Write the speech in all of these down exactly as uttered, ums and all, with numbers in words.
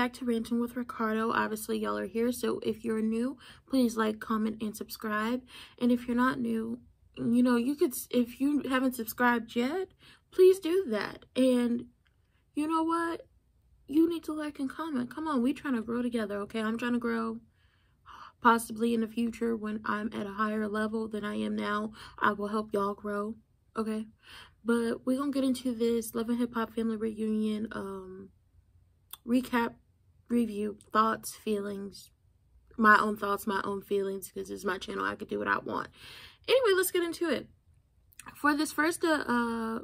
back to Ranting with Ricardo. Obviously, y'all are here, so if you're new, please like, comment, and subscribe. And if you're not new, you know, you could, if you haven't subscribed yet, please do that. And you know what? You need to like and comment. Come on, we trying to grow together, okay? I'm trying to grow. Possibly in the future, when I'm at a higher level than I am now, I will help y'all grow, okay? But we're gonna get into this Love and Hip Hop family reunion um recap, review, thoughts, feelings, my own thoughts, my own feelings, because it's my channel, I could do what I want. Anyway, let's get into it. For this first uh, uh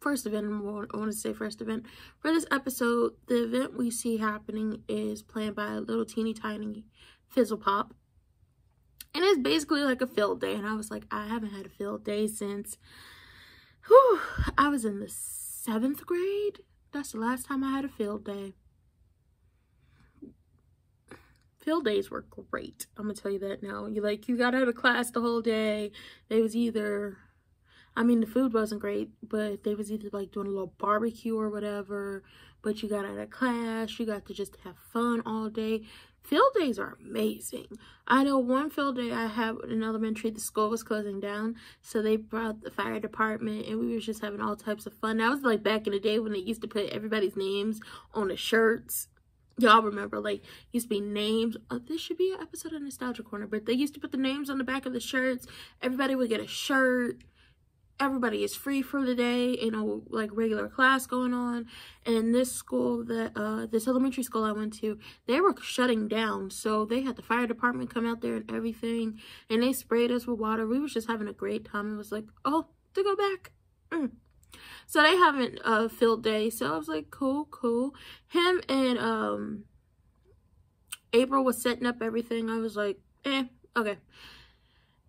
first event, I want to say first event for this episode, the event we see happening is planned by a little teeny tiny Fizzle Pop, and it's basically like a field day. And I was like, I haven't had a field day since whew, I was in the seventh grade. That's the last time I had a field day. Field days were great, I'm gonna tell you that now. You like, you got out of class the whole day. They was either, I mean, the food wasn't great, but they was either like doing a little barbecue or whatever, but you got out of class, you got to just have fun all day. Field days are amazing. I know one field day I had in elementary, the school was closing down, so they brought the fire department, and we were just having all types of fun. That was like back in the day when they used to put everybody's names on the shirts. Y'all remember, like, used to be names. Oh, this should be an episode of Nostalgia Corner, but they used to put the names on the back of the shirts. Everybody would get a shirt. Everybody is free for the day, you know, like regular class going on. And this school, that uh this elementary school I went to, they were shutting down, so they had the fire department come out there and everything, and they sprayed us with water. We was just having a great time. It was like, oh, to go back. mm. So they haven't uh field day, so I was like, cool cool him and um April was setting up everything. I was like, eh, okay.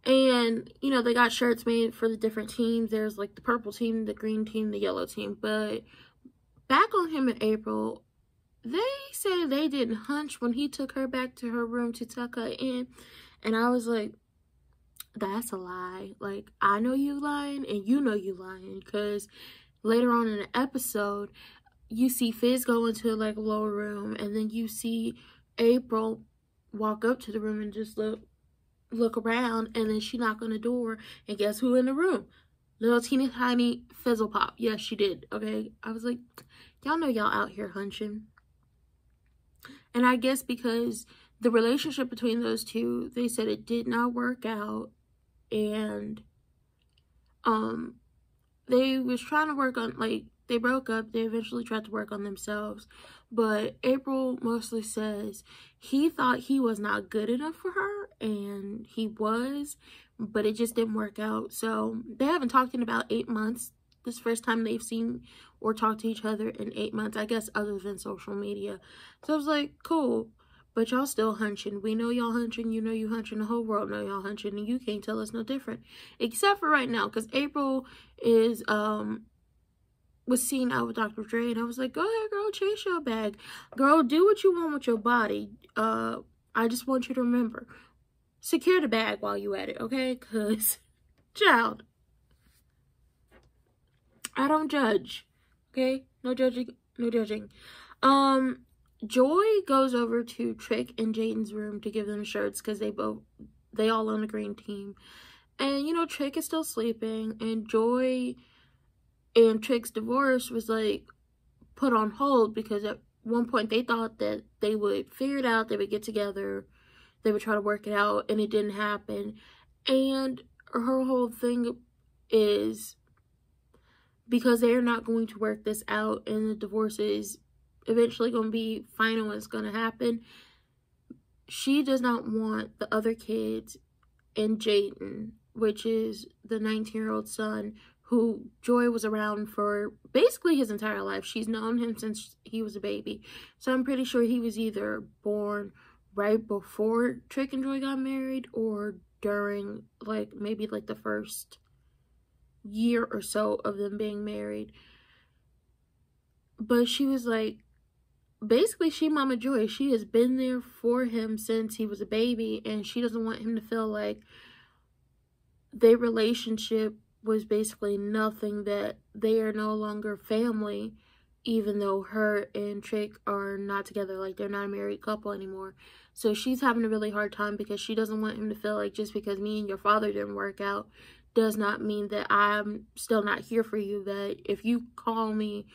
And, you know, they got shirts made for the different teams. There's, like, the purple team, the green team, the yellow team. But back on him in April, they say they didn't hunch when he took her back to her room to tuck her in. And I was like, that's a lie. Like, I know you lying, and you know you lying. Because later on in the episode, you see Fizz go into, like, a lower room. And then you see April walk up to the room and just look. look around, and then she knocked on the door, and guess who in the room? Little teeny tiny Fizzle Pop. Yes, she did, okay? I was like, y'all know y'all out here hunching. And I guess because the relationship between those two, they said it did not work out, and um they was trying to work on, like, they broke up. They eventually tried to work on themselves, but April mostly says he thought he was not good enough for her, and he was, but it just didn't work out. So they haven't talked in about eight months. This is the first time they've seen or talked to each other in eight months, I guess, other than social media. So I was like, cool, but y'all still hunching. We know y'all hunching. You know you hunching. The whole world know y'all hunching, and you can't tell us no different, except for right now, because April is um. was seen out with Doctor Dre, and I was like, go ahead, girl, chase your bag. Girl, do what you want with your body. Uh, I just want you to remember, secure the bag while you at it, okay? Because, child, I don't judge, okay? No judging, no judging. Um, Joy goes over to Trick and Jayden's room to give them shirts, because they both, they all on the green team. And, you know, Trick is still sleeping, and Joy and Trick's divorce was, like, put on hold, because at one point they thought that they would figure it out, they would get together, they would try to work it out, and it didn't happen. And her whole thing is because they're not going to work this out, and the divorce is eventually going to be final, and it's going to happen. She does not want the other kids and Jayden, which is the nineteen-year-old son, who Joy was around for basically his entire life. She's known him since he was a baby. So I'm pretty sure he was either born right before Trick and Joy got married, or during, like, maybe like the first year or so of them being married. But she was like, basically, she Mama Joy. She has been there for him since he was a baby, and she doesn't want him to feel like their relationship was basically nothing, that they are no longer family, even though her and Trick are not together, like they're not a married couple anymore. So she's having a really hard time because she doesn't want him to feel like just because me and your father didn't work out does not mean that I'm still not here for you, that if you call me,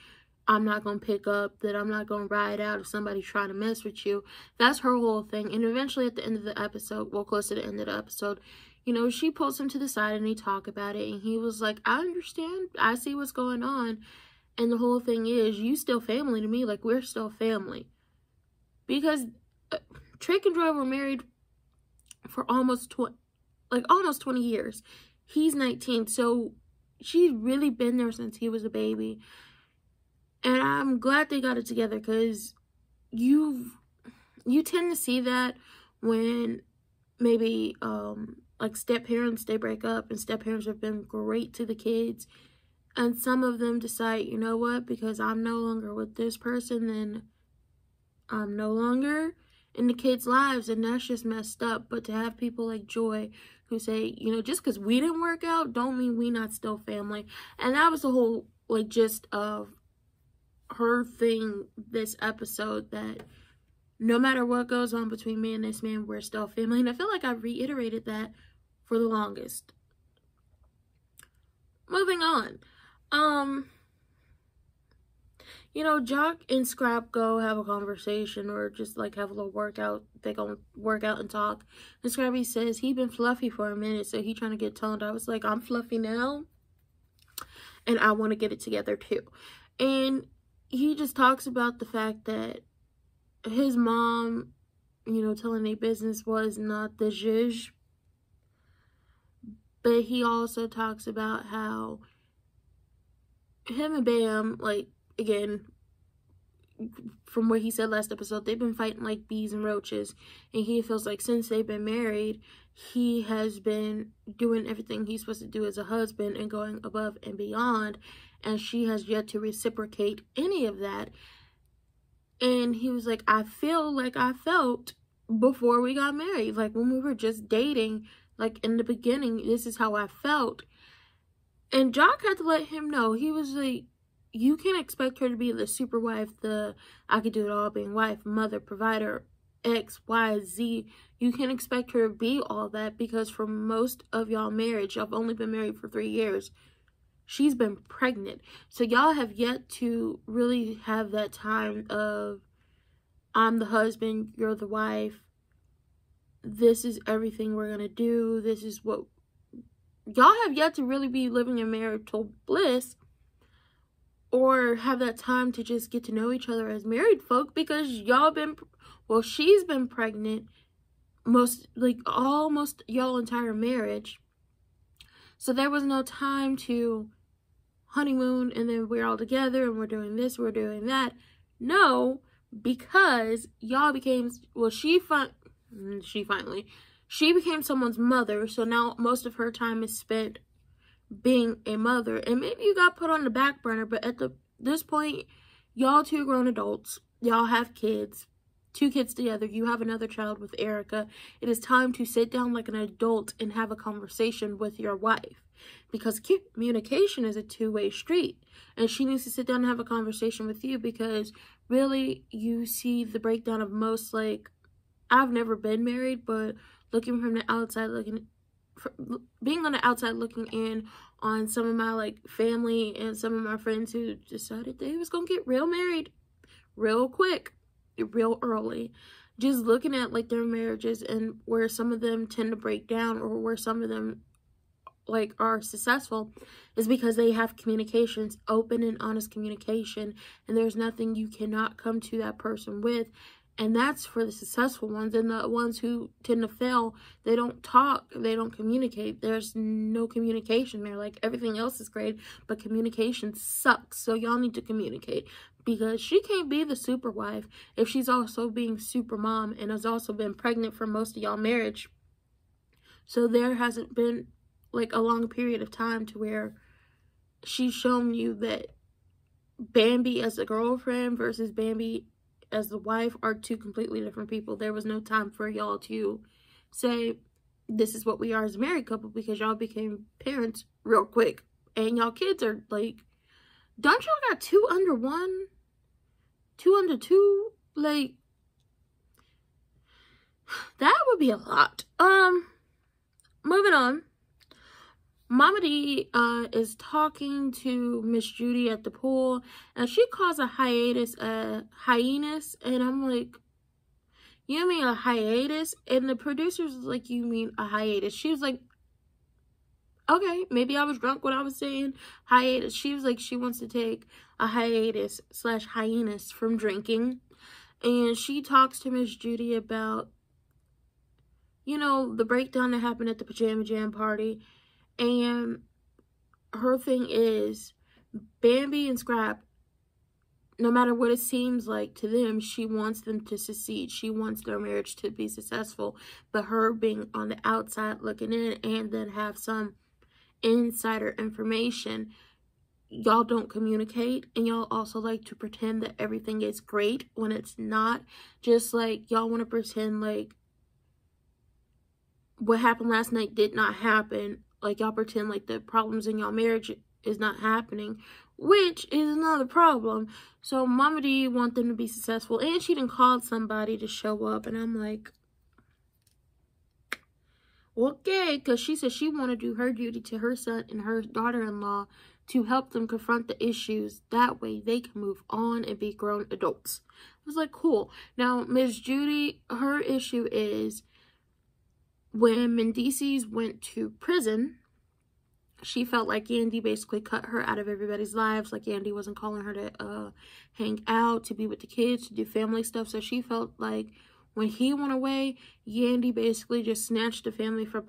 I'm not going to pick up, that I'm not going to ride out if somebody's trying to mess with you. That's her whole thing. And eventually at the end of the episode, well, close to the end of the episode, you know, she pulls him to the side and they talk about it. And he was like, I understand. I see what's going on. And the whole thing is, you still family to me. Like, we're still family. Because uh, Trick and Joy were married for almost tw- like almost twenty years. He's nineteen. So she's really been there since he was a baby. And I'm glad they got it together, because you you tend to see that when maybe um, like step-parents, they break up, and step-parents have been great to the kids. And some of them decide, you know what, because I'm no longer with this person, then I'm no longer in the kids' lives. And that's just messed up. But to have people like Joy who say, you know, just because we didn't work out don't mean we not still family. And that was the whole, like, gist of her thing this episode, that no matter what goes on between me and this man, we're still family. And I feel like I reiterated that for the longest. Moving on. Um, you know, Jock and Scrap go have a conversation, or just like have a little workout. They gonna work out and talk. And Scrappy says he been fluffy for a minute, so he trying to get toned. I was like, I'm fluffy now, and I want to get it together too. And he just talks about the fact that his mom, you know, telling their business was not the zhuzh. But he also talks about how him and Bam, like, again, from what he said last episode, they've been fighting like bees and roaches. And he feels like since they've been married, he has been doing everything he's supposed to do as a husband and going above and beyond. And she has yet to reciprocate any of that. And he was like, I feel like I felt before we got married. Like, when we were just dating, like, in the beginning, this is how I felt. And Jock had to let him know. He was like, you can't expect her to be the super wife, the I could do it all, being wife, mother, provider, X, Y, Z. You can't expect her to be all that, because for most of y'all marriage, I've only been married for three years. She's been pregnant. So y'all have yet to really have that time of, I'm the husband, you're the wife. This is everything we're going to do. This is what... Y'all have yet to really be living in marital bliss, or have that time to just get to know each other as married folk, because y'all been... Well, she's been pregnant most... Like, almost y'all entire marriage. So there was no time to... honeymoon, and then we're all together, and we're doing this, we're doing that. No, because y'all became, well, she fi- she finally, she became someone's mother, so now most of her time is spent being a mother. And maybe you got put on the back burner, but at the this point, y'all two grown adults, y'all have kids, two kids together, you have another child with Erica. It is time to sit down like an adult and have a conversation with your wife. Because communication is a two-way street, and she needs to sit down and have a conversation with you, because really you see the breakdown of most, like, I've never been married, but looking from the outside, looking being on the outside looking in on some of my, like, family and some of my friends who decided they was gonna get real married real quick, real early, just looking at, like, their marriages and where some of them tend to break down, or where some of them, like, are successful, is because they have communications, open and honest communication, and there's nothing you cannot come to that person with. And that's for the successful ones. And the ones who tend to fail, they don't talk, they don't communicate, there's no communication there. Like, everything else is great, but communication sucks. So y'all need to communicate, because she can't be the super wife if she's also being super mom and has also been pregnant for most of y'all marriage. So there hasn't been, like, a long period of time to where she's shown you that Bambi as a girlfriend versus Bambi as the wife are two completely different people. There was no time for y'all to say, this is what we are as a married couple, because y'all became parents real quick. And y'all kids are, like, don't y'all got two under one? two under two, like, that would be a lot. Um, moving on. Mama D uh, is talking to Miss Judy at the pool, and she calls a hiatus a hyenas, and I'm like, you mean a hiatus? And the producer's like, you mean a hiatus? She was like, okay, maybe I was drunk when I was saying hiatus. She was like, she wants to take a hiatus slash hyenas from drinking. And she talks to Miss Judy about, you know, the breakdown that happened at the Pajama Jam party. And her thing is, Bambi and Scrap, no matter what it seems like to them, she wants them to succeed. She wants their marriage to be successful. But her being on the outside looking in and then have some insider information, y'all don't communicate. And y'all also like to pretend that everything is great when it's not. Just like y'all want to pretend like what happened last night did not happen. Like y'all pretend like the problems in y'all marriage is not happening, which is another problem. So Mama D want them to be successful, and she done called somebody to show up, and I'm like, okay, because she said she want to do her duty to her son and her daughter-in-law to help them confront the issues. That way they can move on and be grown adults. I was like, cool. Now Miss Judy, her issue is when Mendeecees went to prison, she felt like Yandy basically cut her out of everybody's lives. Like, Yandy wasn't calling her to uh, hang out, to be with the kids, to do family stuff. So she felt like when he went away, Yandy basically just snatched the family from,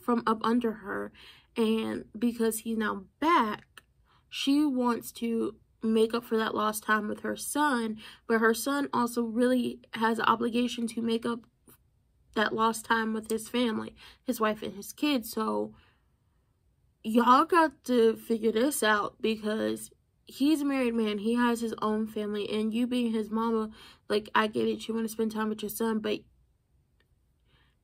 from up under her. And because he's now back, she wants to make up for that lost time with her son. But her son also really has an obligation to make up that lost time with his family, his wife and his kids. So y'all got to figure this out, because he's a married man, he has his own family, and you being his mama, like, I get it, you want to spend time with your son, but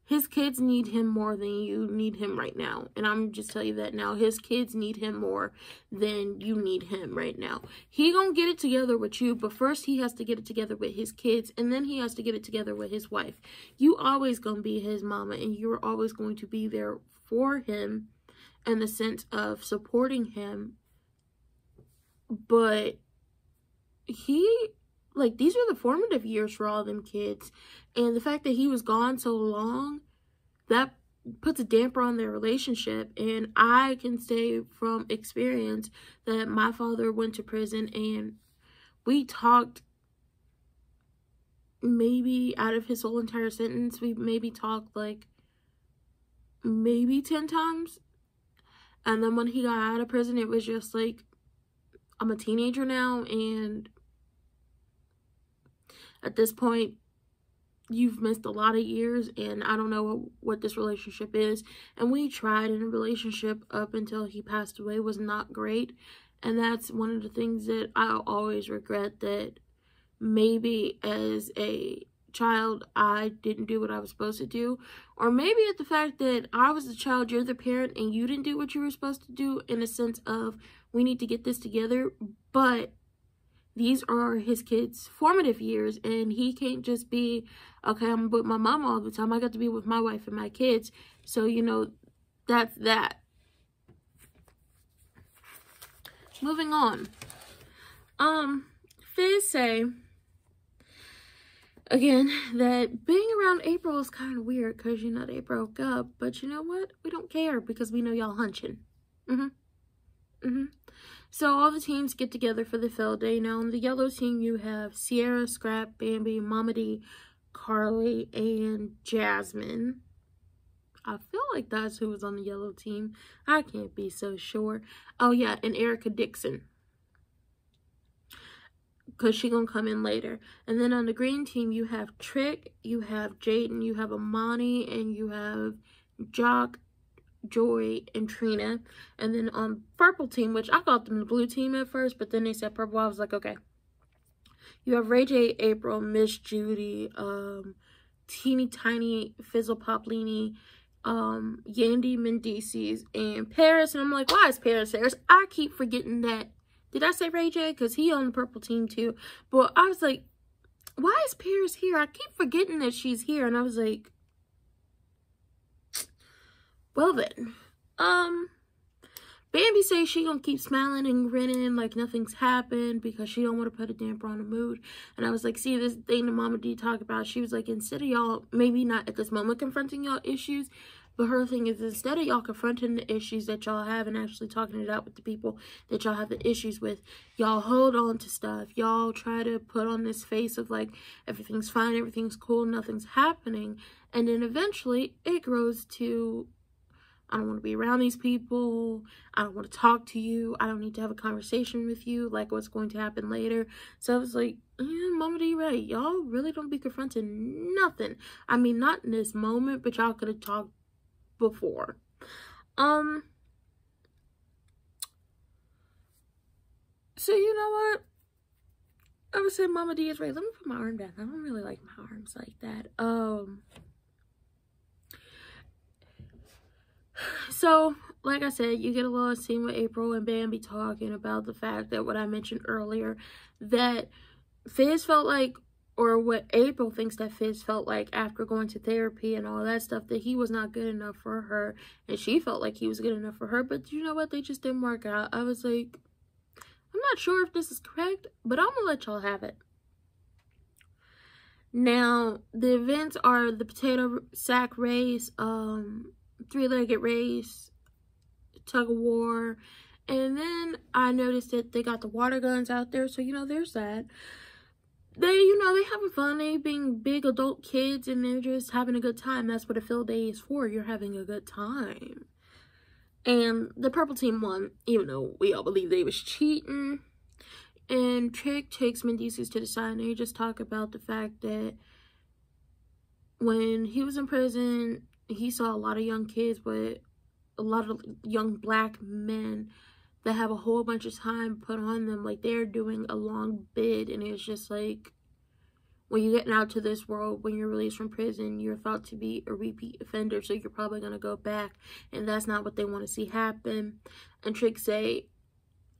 his kids need him more than you need him right now. And I'm just telling you that now. His kids need him more than you need him right now. He gonna get it together with you, but first he has to get it together with his kids, and then he has to get it together with his wife. You always gonna be his mama, and you're always going to be there for him in the sense of supporting him. But he... like, these are the formative years for all them kids. And the fact that he was gone so long, that puts a damper on their relationship. And I can say from experience that my father went to prison, and we talked maybe out of his whole entire sentence. We maybe talked, like, maybe ten times. And then when he got out of prison, it was just like, I'm a teenager now, and at this point, you've missed a lot of years, and I don't know what, what this relationship is. And we tried, and the relationship up until he passed away was not great. And that's one of the things that I always regret, that maybe as a child, I didn't do what I was supposed to do. Or maybe at the fact that I was the child, you're the parent, and you didn't do what you were supposed to do, in a sense of, we need to get this together. But these are his kids' formative years, and he can't just be, okay, I'm with my mom all the time. I got to be with my wife and my kids. So, you know, that's that. Moving on. Um, Fizz say, again, that being around April is kind of weird because, you know, they broke up. But you know what? We don't care because we know y'all hunching. Mm-hmm. Mm-hmm. So all the teams get together for the field day. Now on the yellow team, you have Sierra, Scrap, Bambi, Mama D, Carly, and Jasmine. I feel like that's who was on the yellow team. I can't be so sure. Oh yeah, and Erica Dixon, because she's going to come in later. And then on the green team, you have Trick, you have Jayden, you have Imani, and you have Jock, Joy, and Trina. And then on purple team, which I called them the blue team at first, but then they said purple, I was like, okay, you have Ray J, April, Miss Judy, um Teeny Tiny, Fizzle Pop Leany, um Yandy, Mendeecees, and Paris. And I'm like, why is Paris Harris? I keep forgetting that Did I say Ray J? Because he on the purple team too. But I was like, why is Paris here? I keep forgetting that she's here. And I was like, well then. Um, Bambi says she gonna keep smiling and grinning like nothing's happened because she don't want to put a damper on the mood. And I was like, see, this thing that Mama D talked about, she was like, instead of y'all, maybe not at this moment confronting y'all issues, but her thing is, instead of y'all confronting the issues that y'all have and actually talking it out with the people that y'all have the issues with, y'all hold on to stuff. Y'all try to put on this face of, like, everything's fine, everything's cool, nothing's happening. And then eventually, it grows to, I don't want to be around these people. I don't want to talk to you. I don't need to have a conversation with you, like what's going to happen later. So I was like, yeah, Mama D, right. Y'all really don't be confronting nothing. I mean, not in this moment, but y'all could have talked before. Um so you know what, I would say Mama D is right. Let me put my arm down. I don't really like my arms like that. Um so like I said, you get a little scene with April and Bambi talking about the fact that what I mentioned earlier, that Fizz felt like, or what April thinks that Fizz felt like after going to therapy and all that stuff, that he was not good enough for her, and she felt like he was good enough for her, but you know what, they just didn't work out. I was like, I'm not sure if this is correct, but I'm gonna let y'all have it. Now, the events are the potato sack race, um, three-legged race, tug-of-war, and then I noticed that they got the water guns out there, so you know, there's that. They, you know, they having fun. They being big adult kids, and they're just having a good time. That's what a field day is for. You're having a good time. And the purple team won, even though we all believe they was cheating. And Trick takes Mendeecees to the side, and they just talk about the fact that when he was in prison, he saw a lot of young kids, but a lot of young black men that have a whole bunch of time put on them, like they're doing a long bid. And it's just like, when you're getting out to this world, when you're released from prison, you're thought to be a repeat offender, so you're probably gonna go back, and that's not what they want to see happen. And Trick say,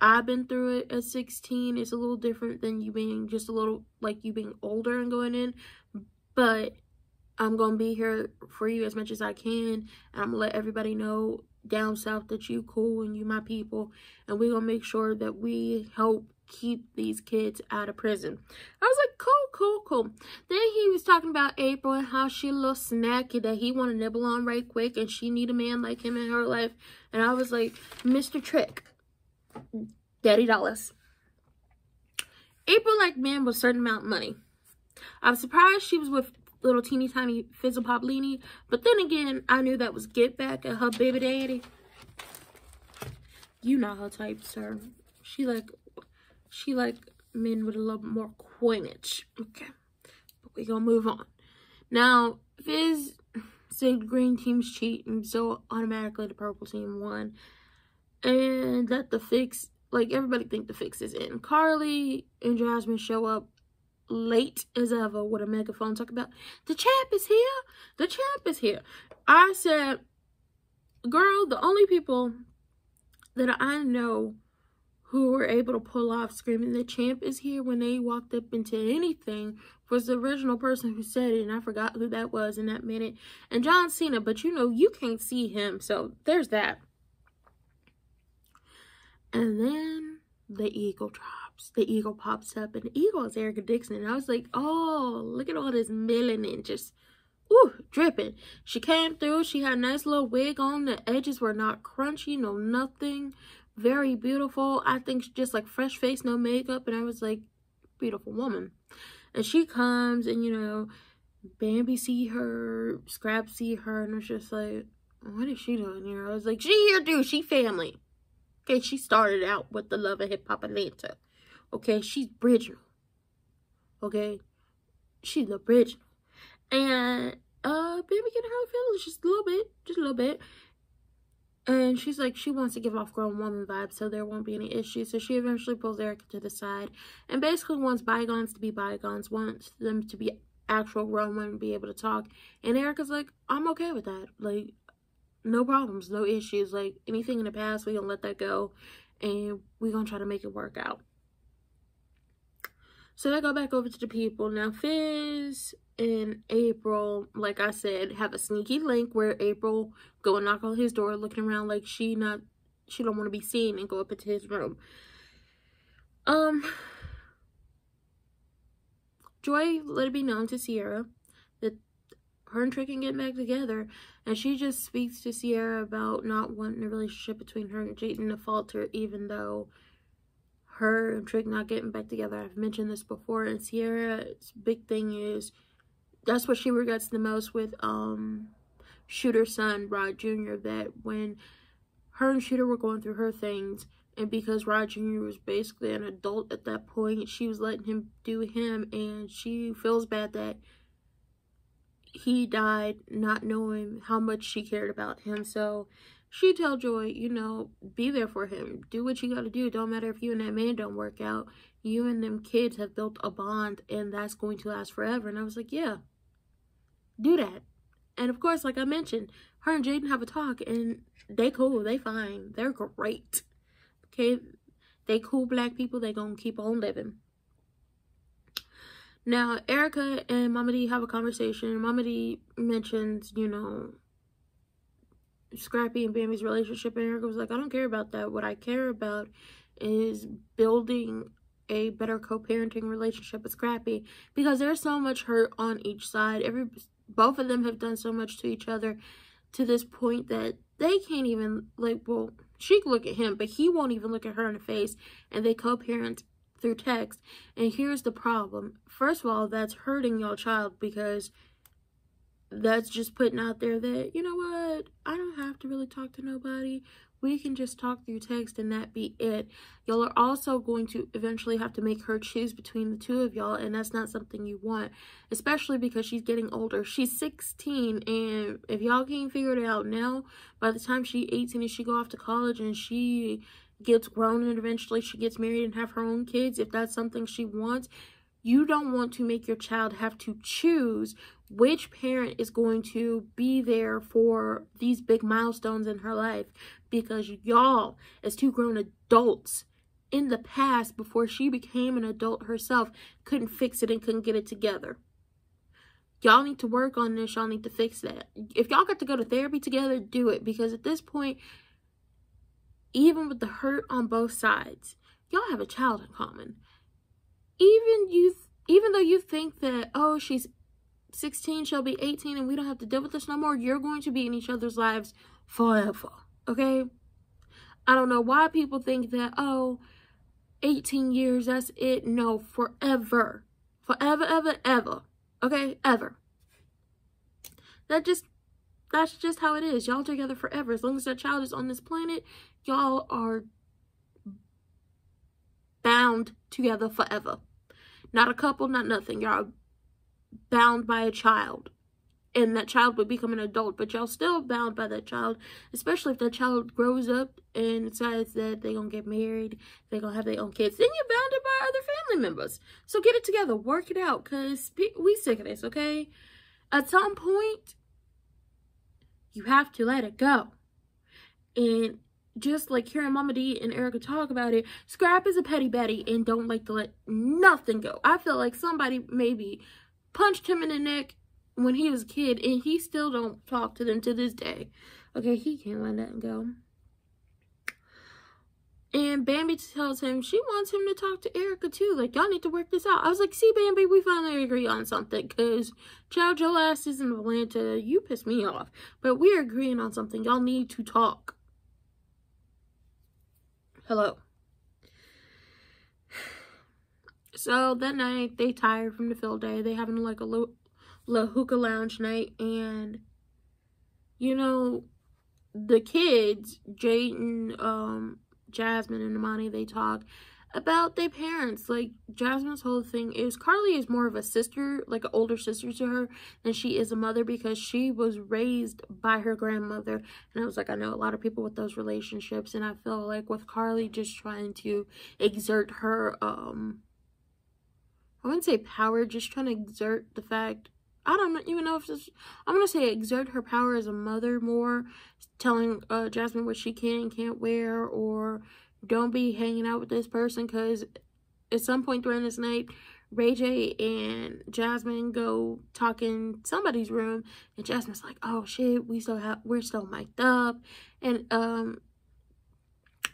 I've been through it at sixteen. It's a little different than you being just a little, like you being older and going in, but I'm gonna be here for you as much as I can, and I'm gonna let everybody know down south that you cool and you my people, and we're gonna make sure that we help keep these kids out of prison. I was like, cool, cool, cool. Then he was talking about April and how she a little snacky that he want to nibble on right quick, and she need a man like him in her life. And I was like, Mister Trick, Daddy Dollars, April like man with a certain amount of money. I was surprised she was with little teeny tiny Fizzle Pop Lini, but then again, I knew that was Get Back at her baby daddy. You know her type, sir. She like, she like men with a little more coinage. Okay, but we gonna move on. Now, Fizz said green team's cheating, so automatically the purple team won, and that the fix, like everybody think the fix is in. Carly and Jasmine show up late as ever with a megaphone talking about the champ is here, the champ is here. I said, girl, the only people that I know who were able to pull off screaming the champ is here when they walked up into anything was the original person who said it, and I forgot who that was in that minute, and John Cena, but you know you can't see him, so there's that. And then the eagle dropped. The eagle pops up, and the eagle is Erica Dixon. And I was like, oh, look at all this melanin just, ooh, dripping. She came through. She had a nice little wig on. The edges were not crunchy, no nothing. Very beautiful. I think just like fresh face, no makeup. And I was like, beautiful woman. And she comes, and, you know, Bambi see her, Scrappy see her, and it's just like, what is she doing here? I was like, she here, dude. She family. Okay, she started out with the Love and Hip Hop Atlanta. Okay, she's original. Okay, she's original. And uh, Bambi getting her feelings just a little bit, just a little bit. And she's like, she wants to give off grown woman vibes, so there won't be any issues. So she eventually pulls Erica to the side, and basically wants bygones to be bygones, wants them to be actual grown women, be able to talk. And Erica's like, I'm okay with that. Like, no problems, no issues. Like anything in the past, we gonna let that go. and we're gonna try to make it work out. So they go back over to the people. Now Fizz and April, like I said, have a sneaky link where April go and knock on his door, looking around like she not she don't want to be seen, and go up into his room. Um, Joy let it be known to Sierra that her and Trick can get back together, and she just speaks to Sierra about not wanting a relationship between her and Jayden to falter, even though her and Trick not getting back together. I've mentioned this before, and Sierra's big thing is that's what she regrets the most with um Shooter's son, Rod Junior That when her and Shooter were going through her things, and because Rod Junior was basically an adult at that point, she was letting him do him, and she feels bad that he died not knowing how much she cared about him. So she tell Joy, you know, be there for him. Do what you gotta do. Don't matter if you and that man don't work out. You and them kids have built a bond, and that's going to last forever. And I was like, yeah, do that. And of course, like I mentioned, her and Jayden have a talk, and they cool. They fine. They're great. Okay? They cool black people. They gonna keep on living. Now, Erica and Mama D have a conversation. Mama D mentions, you know, Scrappy and Bambi's relationship, and Erica was like, I don't care about that. What I care about is building a better co-parenting relationship with Scrappy, because there's so much hurt on each side. Every both of them have done so much to each other to this point that they can't even, like, well, she can look at him, but he won't even look at her in the face, and they co-parent through text. And here's the problem. First of all, that's hurting your child, because that's just putting out there that, you know what, I don't have to really talk to nobody. We can just talk through text and that be it. Y'all are also going to eventually have to make her choose between the two of y'all, and that's not something you want, especially because she's getting older. She's sixteen, and if y'all can't figure it out now, by the time she's eighteen and she go off to college and she gets grown and eventually she gets married and have her own kids, if that's something she wants, you don't want to make your child have to choose which parent is going to be there for these big milestones in her life, because y'all, as two grown adults in the past, before she became an adult herself, couldn't fix it and couldn't get it together. Y'all need to work on this. Y'all need to fix that. If y'all got to go to therapy together, do it, because at this point, even with the hurt on both sides, y'all have a child in common. Even you, even though you think that, oh, she's sixteen, she'll be eighteen, and we don't have to deal with this no more, you're going to be in each other's lives forever, okay? I don't know why people think that, oh, eighteen years, that's it. No, forever. Forever, ever, ever, okay? Ever. That just, that's just how it is. Y'all together forever. As long as that child is on this planet, y'all are bound together forever. Not a couple, not nothing. Y'all bound by a child, and that child would become an adult, but y'all still bound by that child, especially if that child grows up and decides that they're gonna get married, they're gonna have their own kids, then you're bounded by other family members. So get it together, work it out, because we sick of this, okay? At some point, you have to let it go. And just like hearing Mama D and Erica talk about it, Scrap is a petty baddie and don't like to let nothing go. I feel like somebody maybe punched him in the neck when he was a kid, and he still don't talk to them to this day. Okay, he can't let nothing go. And Bambi tells him she wants him to talk to Erica too. Like, y'all need to work this out. I was like, see, Bambi, we finally agree on something, because child, your ass is in Atlanta. You piss me off. But we're agreeing on something. Y'all need to talk. Hello. So that night, they tired from the field day. They having like a little, little hookah lounge night. And, you know, the kids, Jayden, um, Jasmine, and Imani, they talk about their parents. Like, Jasmine's whole thing is Carly is more of a sister, like an older sister to her, than she is a mother, because she was raised by her grandmother. And I was like, I know a lot of people with those relationships. And I feel like with Carly just trying to exert her, um... I wouldn't say power, just trying to exert the fact, I don't even know if this, I'm going to say exert her power as a mother more, telling uh, Jasmine what she can and can't wear, or don't be hanging out with this person, because at some point during this night, Ray J and Jasmine go talk in somebody's room, and Jasmine's like, oh shit, we still have, we're still mic'd up, and um,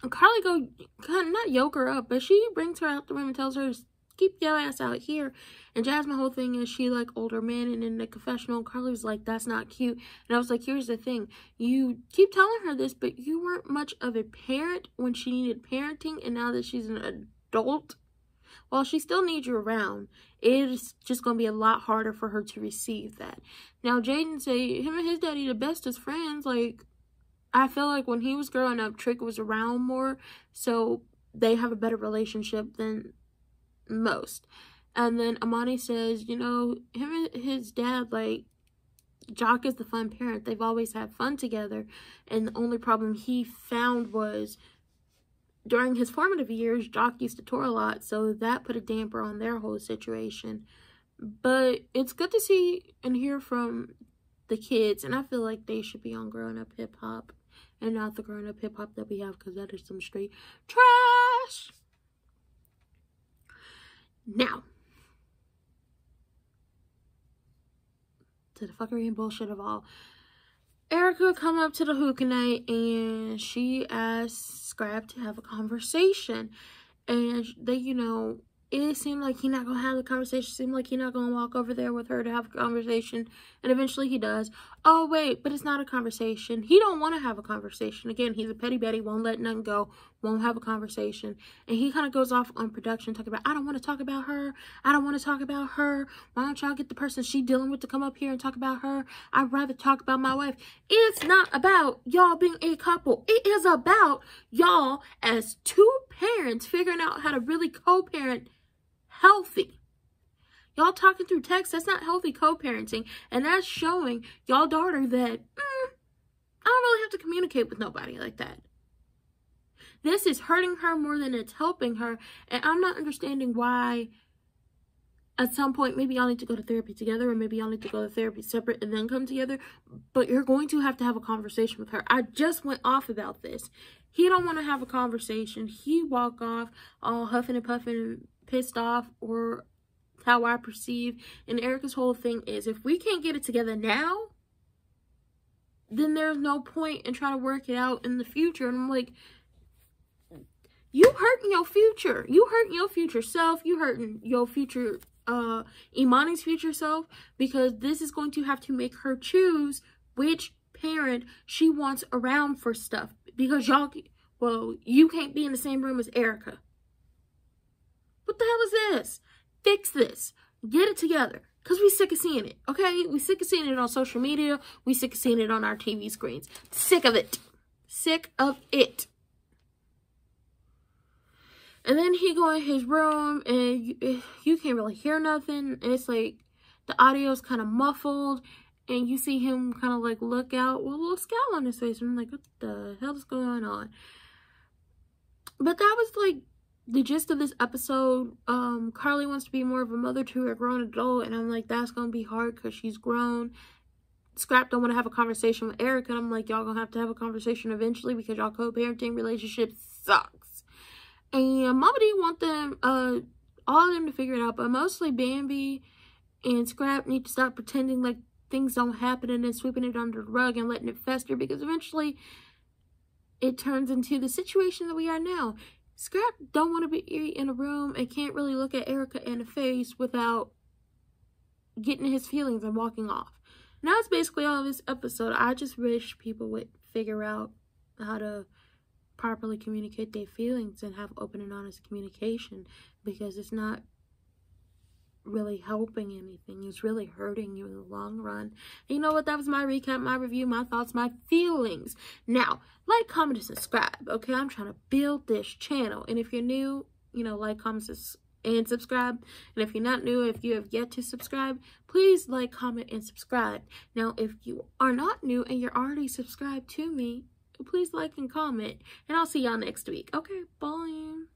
Carly go, not yoke her up, but she brings her out the room and tells her, keep your ass out here. And Jasmine, whole thing is she like older man, and in the confessional, Carly was like, that's not cute. And I was like, here's the thing, you keep telling her this, but you weren't much of a parent when she needed parenting, and now that she's an adult, while she still needs you around, it's just going to be a lot harder for her to receive that. Now, Jayden say, him and his daddy the bestest friends. Like, I feel like when he was growing up, Trick was around more, so they have a better relationship than most. And then Imani says, you know, him and his dad, like, Jock is the fun parent. They've always had fun together, and the only problem he found was, during his formative years, Jock used to tour a lot, so that put a damper on their whole situation. But it's good to see and hear from the kids, and I feel like they should be on Growing Up Hip Hop and not the Growing Up Hip Hop that we have, because that is some straight trash. Now, to the fuckery and bullshit of all. Erica come up to the hookah night, and she asked Scrap to have a conversation. And they, you know, it seemed like he not going to have the conversation. It seemed like he not going to walk over there with her to have a conversation. And eventually he does. Oh, wait, but it's not a conversation. He don't want to have a conversation. Again, he's a petty betty, won't let nothing go, won't have a conversation. And he kind of goes off on production talking about, I don't want to talk about her. I don't want to talk about her. Why don't y'all get the person she dealing with to come up here and talk about her? I'd rather talk about my wife. It's not about y'all being a couple. It is about y'all as two parents figuring out how to really co-parent healthy. Y'all talking through text, that's not healthy co-parenting. And that's showing y'all daughter that, mm, I don't really have to communicate with nobody like that. This is hurting her more than it's helping her. And I'm not understanding why at some point, maybe y'all need to go to therapy together, or maybe y'all need to go to therapy separate and then come together. But you're going to have to have a conversation with her. I just went off about this. He don't want to have a conversation. He walk off all huffing and puffing and pissed off, or how I perceive. And Erica's whole thing is, if we can't get it together now, then there's no point in trying to work it out in the future. And I'm like, you hurting your future. You hurting your future self. You hurting your future, uh, Imani's future self, because this is going to have to make her choose which parent she wants around for stuff. Because y'all, well, you can't be in the same room as Erica. What the hell is this? Fix this. Get it together. Because we sick of seeing it, okay? We sick of seeing it on social media. We sick of seeing it on our T V screens. Sick of it. Sick of it. And then he go in his room, and you, you can't really hear nothing. And it's like the audio's kind of muffled, and you see him kind of like look out with a little scowl on his face. And I'm like, what the hell is going on? But that was like the gist of this episode. um, Carly wants to be more of a mother to a grown adult, and I'm like, that's going to be hard because she's grown. Scrap don't want to have a conversation with Erica, and I'm like, y'all going to have to have a conversation eventually because y'all co-parenting relationship sucks. And Mama D want them, uh, all of them to figure it out, but mostly Bambi and Scrap need to stop pretending like things don't happen and then sweeping it under the rug and letting it fester, because eventually it turns into the situation that we are now. Scrap don't want to be in a room and can't really look at Erica in the face without getting his feelings and walking off. Now that's basically all of this episode. I just wish people would figure out how to properly communicate their feelings and have open and honest communication, because it's not really helping anything. It's really hurting you in the long run. And you know what? That was my recap, my review, my thoughts, my feelings. Now, like, comment, and subscribe, okay? I'm trying to build this channel. And if you're new, you know, like, comment, and subscribe. And if you're not new, if you have yet to subscribe, please like, comment, and subscribe. Now, if you are not new and you're already subscribed to me, please like and comment. And I'll see y'all next week. Okay, bye.